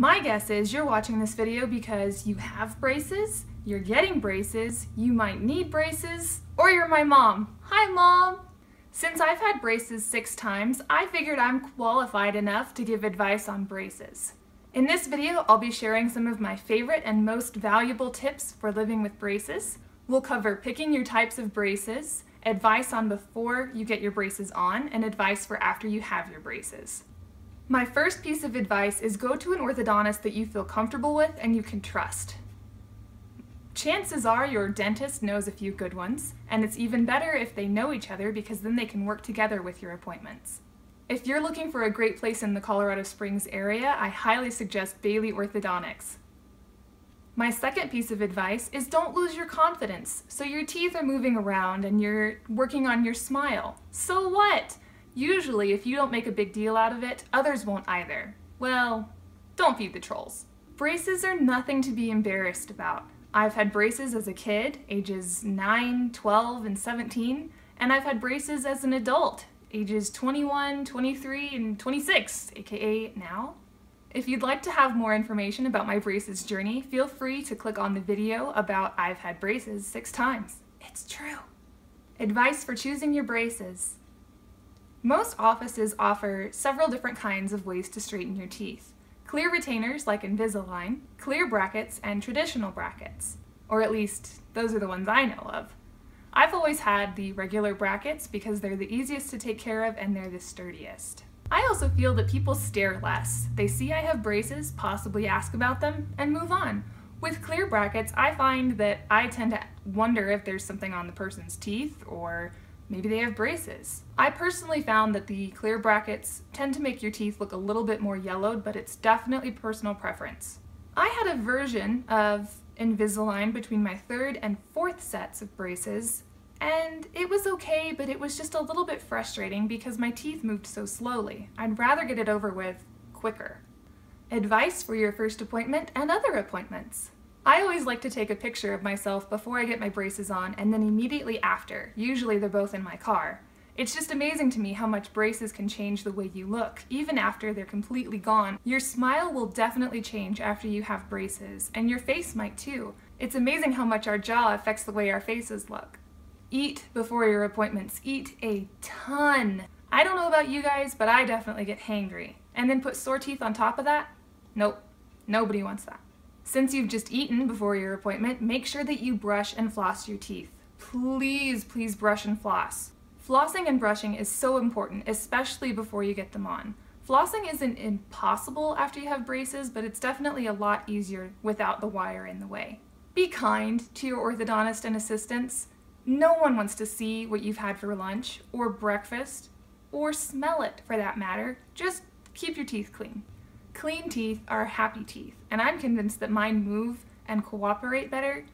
My guess is you're watching this video because you have braces, you're getting braces, you might need braces, or you're my mom. Hi, Mom! Since I've had braces 6 times, I figured I'm qualified enough to give advice on braces. In this video, I'll be sharing some of my favorite and most valuable tips for living with braces. We'll cover picking your types of braces, advice on before you get your braces on, and advice for after you have your braces. My first piece of advice is go to an orthodontist that you feel comfortable with and you can trust. Chances are your dentist knows a few good ones, and it's even better if they know each other because then they can work together with your appointments. If you're looking for a great place in the Colorado Springs area, I highly suggest Bailey Orthodontics. My second piece of advice is don't lose your confidence. So your teeth are moving around and you're working on your smile. So what? Usually, if you don't make a big deal out of it, others won't either. Well, don't feed the trolls. Braces are nothing to be embarrassed about. I've had braces as a kid, ages 9, 12, and 17, and I've had braces as an adult, ages 21, 23, and 26, aka now. If you'd like to have more information about my braces journey, feel free to click on the video about I've had braces 6 times. It's true. Advice for choosing your braces. Most offices offer several different kinds of ways to straighten your teeth. Clear retainers like Invisalign, clear brackets, and traditional brackets. Or at least, those are the ones I know of. I've always had the regular brackets because they're the easiest to take care of and they're the sturdiest. I also feel that people stare less. They see I have braces, possibly ask about them, and move on. With clear brackets, I find that I tend to wonder if there's something on the person's teeth or maybe they have braces. I personally found that the clear brackets tend to make your teeth look a little bit more yellowed, but it's definitely personal preference. I had a version of Invisalign between my 3rd and 4th sets of braces, and it was okay, but it was just a little bit frustrating because my teeth moved so slowly. I'd rather get it over with quicker. Advice for your first appointment and other appointments. I always like to take a picture of myself before I get my braces on and then immediately after. Usually they're both in my car. It's just amazing to me how much braces can change the way you look. Even after they're completely gone, your smile will definitely change after you have braces, and your face might too. It's amazing how much our jaw affects the way our faces look. Eat before your appointments. Eat a ton. I don't know about you guys, but I definitely get hangry. And then put sore teeth on top of that? Nope. Nobody wants that. Since you've just eaten before your appointment, make sure that you brush and floss your teeth. Please, please brush and floss. Flossing and brushing is so important, especially before you get them on. Flossing isn't impossible after you have braces, but it's definitely a lot easier without the wire in the way. Be kind to your orthodontist and assistants. No one wants to see what you've had for lunch, or breakfast, or smell it for that matter. Just keep your teeth clean. Clean teeth are happy teeth, and I'm convinced that mine move and cooperate better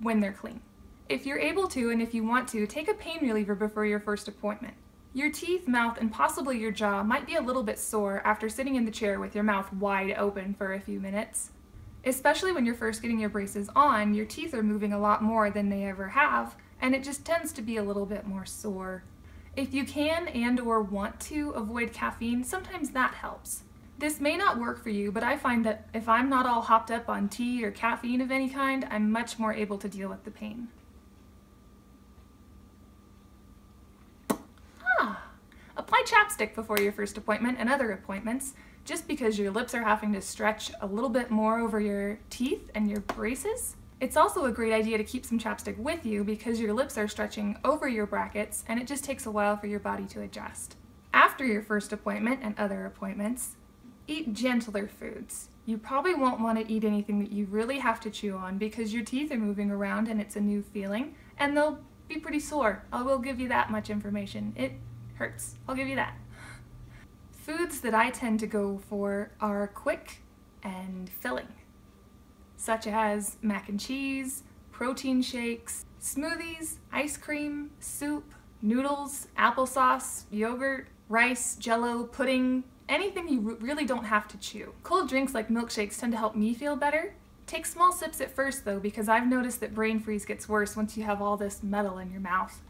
when they're clean. If you're able to and if you want to, take a pain reliever before your first appointment. Your teeth, mouth, and possibly your jaw might be a little bit sore after sitting in the chair with your mouth wide open for a few minutes. Especially when you're first getting your braces on, your teeth are moving a lot more than they ever have, and it just tends to be a little bit more sore. If you can and or want to avoid caffeine, sometimes that helps. This may not work for you, but I find that if I'm not all hopped up on tea or caffeine of any kind, I'm much more able to deal with the pain. Apply chapstick before your first appointment and other appointments, just because your lips are having to stretch a little bit more over your teeth and your braces. It's also a great idea to keep some chapstick with you because your lips are stretching over your brackets and it just takes a while for your body to adjust. After your first appointment and other appointments, eat gentler foods. You probably won't want to eat anything that you really have to chew on because your teeth are moving around and it's a new feeling, and they'll be pretty sore. I will give you that much information. It hurts. I'll give you that. Foods that I tend to go for are quick and filling, such as mac and cheese, protein shakes, smoothies, ice cream, soup, noodles, applesauce, yogurt, rice, jello, pudding, anything you really don't have to chew. Cold drinks like milkshakes tend to help me feel better. Take small sips at first though, because I've noticed that brain freeze gets worse once you have all this metal in your mouth.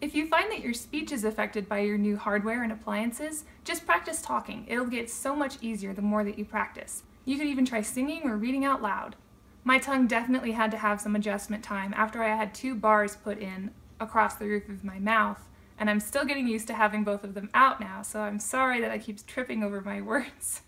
If you find that your speech is affected by your new hardware and appliances, just practice talking. It'll get so much easier the more that you practice. You could even try singing or reading out loud. My tongue definitely had to have some adjustment time after I had two bars put in across the roof of my mouth, and I'm still getting used to having both of them out now, so I'm sorry that I keep tripping over my words.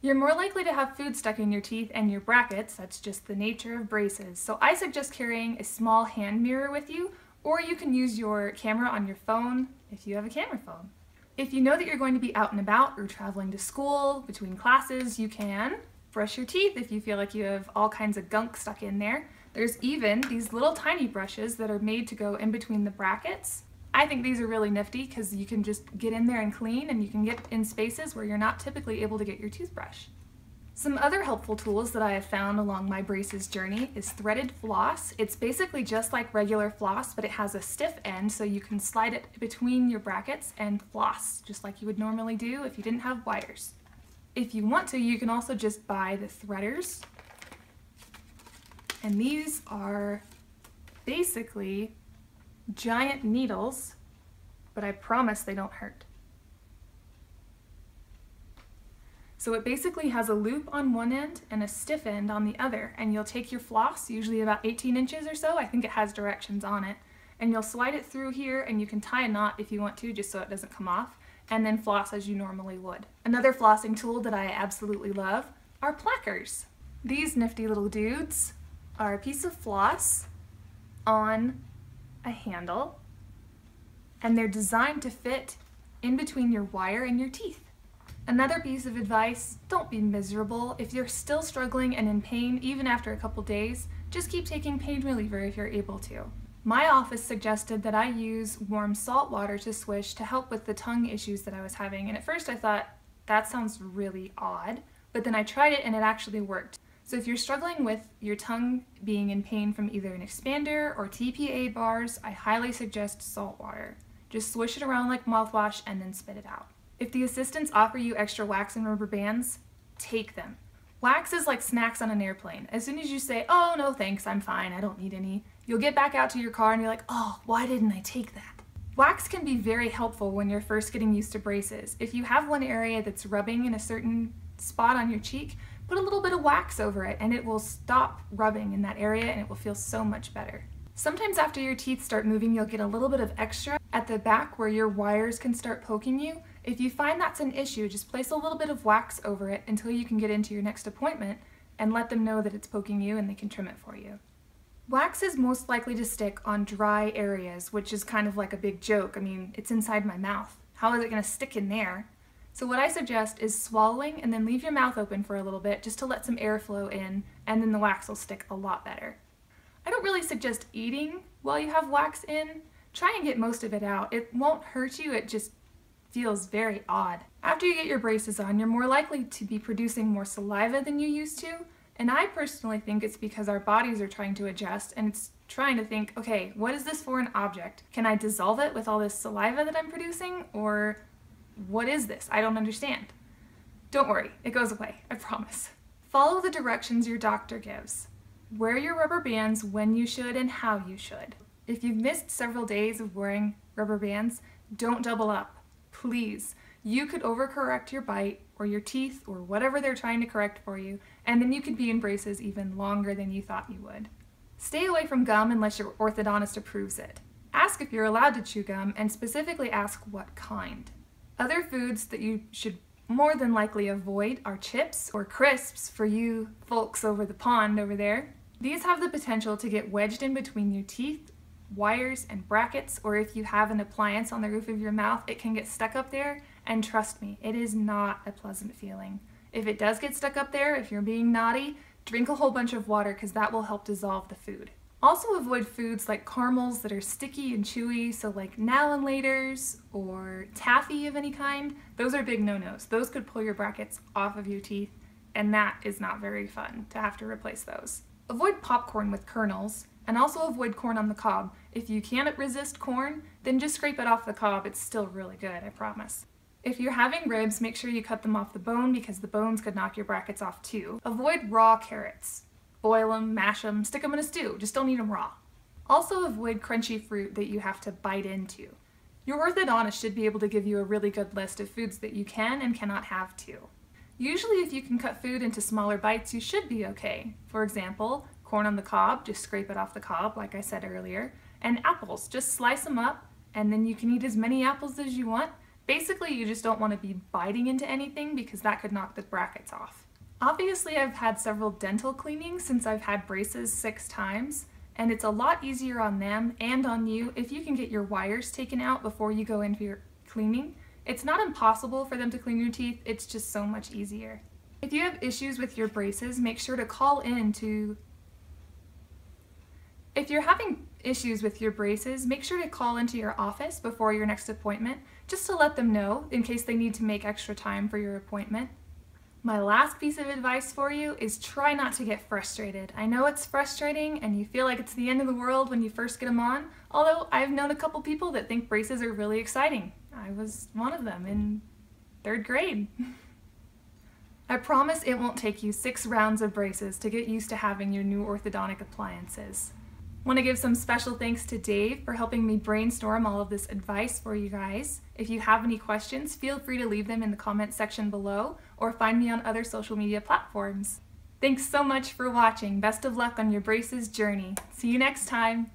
You're more likely to have food stuck in your teeth and your brackets. That's just the nature of braces. So I suggest carrying a small hand mirror with you, or you can use your camera on your phone if you have a camera phone. If you know that you're going to be out and about or traveling to school, between classes, you can brush your teeth if you feel like you have all kinds of gunk stuck in there. There's even these little tiny brushes that are made to go in between the brackets. I think these are really nifty because you can just get in there and clean, and you can get in spaces where you're not typically able to get your toothbrush. Some other helpful tools that I have found along my braces journey is threaded floss. It's basically just like regular floss, but it has a stiff end, so you can slide it between your brackets and floss, just like you would normally do if you didn't have wires. If you want to, you can also just buy the threaders. And these are basically giant needles, but I promise they don't hurt. So it basically has a loop on one end and a stiff end on the other, and you'll take your floss, usually about 18 inches or so, I think it has directions on it, and you'll slide it through here, and you can tie a knot if you want to, just so it doesn't come off, and then floss as you normally would. Another flossing tool that I absolutely love are plackers. These nifty little dudes are a piece of floss on a handle, and they're designed to fit in between your wire and your teeth. Another piece of advice, don't be miserable. If you're still struggling and in pain, even after a couple days, just keep taking pain reliever if you're able to. My office suggested that I use warm salt water to swish to help with the tongue issues that I was having, and at first I thought, that sounds really odd, but then I tried it and it actually worked. So if you're struggling with your tongue being in pain from either an expander or TPA bars, I highly suggest salt water. Just swish it around like mouthwash and then spit it out. If the assistants offer you extra wax and rubber bands, take them. Wax is like snacks on an airplane. As soon as you say, oh no thanks, I'm fine, I don't need any, you'll get back out to your car and you're like, oh, why didn't I take that? Wax can be very helpful when you're first getting used to braces. If you have one area that's rubbing in a certain spot on your cheek, put a little bit of wax over it and it will stop rubbing in that area and it will feel so much better. Sometimes after your teeth start moving, you'll get a little bit of extra at the back where your wires can start poking you. If you find that's an issue, just place a little bit of wax over it until you can get into your next appointment and let them know that it's poking you and they can trim it for you. Wax is most likely to stick on dry areas, which is kind of like a big joke. I mean, it's inside my mouth. How is it going to stick in there? So what I suggest is swallowing and then leave your mouth open for a little bit just to let some air flow in, and then the wax will stick a lot better. I don't really suggest eating while you have wax in. Try and get most of it out. It won't hurt you, it just feels very odd. After you get your braces on, you're more likely to be producing more saliva than you used to, and I personally think it's because our bodies are trying to adjust, and it's trying to think, okay, what is this foreign object? Can I dissolve it with all this saliva that I'm producing, or what is this? I don't understand. Don't worry, it goes away, I promise. Follow the directions your doctor gives. Wear your rubber bands when you should and how you should. If you've missed several days of wearing rubber bands, don't double up, please. You could overcorrect your bite or your teeth or whatever they're trying to correct for you, and then you could be in braces even longer than you thought you would. Stay away from gum unless your orthodontist approves it. Ask if you're allowed to chew gum, and specifically ask what kind. Other foods that you should more than likely avoid are chips or crisps for you folks over the pond over there. These have the potential to get wedged in between your teeth, wires, and brackets, or if you have an appliance on the roof of your mouth, it can get stuck up there, and trust me, it is not a pleasant feeling. If it does get stuck up there, if you're being naughty, drink a whole bunch of water because that will help dissolve the food. Also avoid foods like caramels that are sticky and chewy, so like now and laters or taffy of any kind. Those are big no-nos. Those could pull your brackets off of your teeth, and that is not very fun to have to replace those. Avoid popcorn with kernels, and also avoid corn on the cob. If you can't resist corn, then just scrape it off the cob. It's still really good, I promise. If you're having ribs, make sure you cut them off the bone because the bones could knock your brackets off too. Avoid raw carrots. Boil them, mash them, stick them in a stew. Just don't eat them raw. Also avoid crunchy fruit that you have to bite into. Your orthodontist should be able to give you a really good list of foods that you can and cannot have too. Usually if you can cut food into smaller bites, you should be okay. For example, corn on the cob, just scrape it off the cob like I said earlier, and apples, just slice them up and then you can eat as many apples as you want. Basically, you just don't want to be biting into anything because that could knock the brackets off. Obviously, I've had several dental cleanings since I've had braces 6 times, and it's a lot easier on them and on you if you can get your wires taken out before you go in for your cleaning. It's not impossible for them to clean your teeth, it's just so much easier. If you have issues with your braces, make sure to call in to... If you're having issues with your braces, make sure to call into your office before your next appointment, just to let them know in case they need to make extra time for your appointment. My last piece of advice for you is try not to get frustrated. I know it's frustrating and you feel like it's the end of the world when you first get them on, although I've known a couple people that think braces are really exciting. I was one of them in 3rd grade. I promise it won't take you 6 rounds of braces to get used to having your new orthodontic appliances. Want to give some special thanks to Dave for helping me brainstorm all of this advice for you guys. If you have any questions, feel free to leave them in the comment section below or find me on other social media platforms. Thanks so much for watching. Best of luck on your braces journey. See you next time.